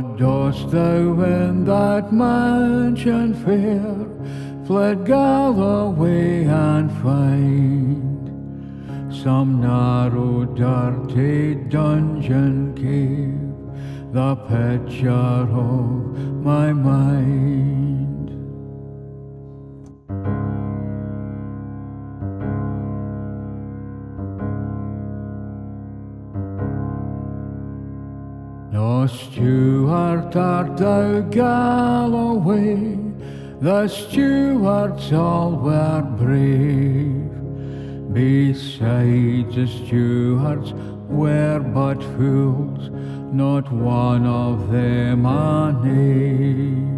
What dost thou in that mansion fair? Fled Galloway and find some narrow, dirty dungeon cave, the picture of my mind. No Stuart art thou, Galloway, the Stuarts all were brave. Besides, the Stuarts were but fools, not one of them a knave.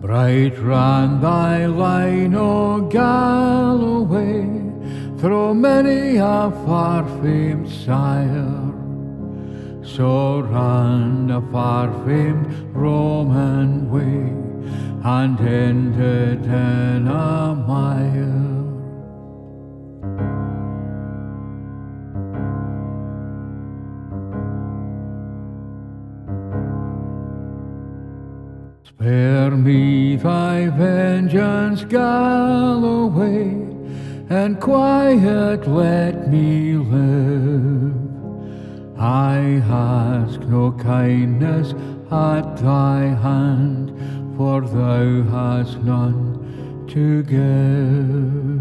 Bright ran thy line, O Galloway, through many a far-famed sire. So ran the far-famed Roman way, and ended in a mire. Spare me thy vengeance, Galloway, and quiet let me live. I ask no kindness at thy hand, for thou hast none to give.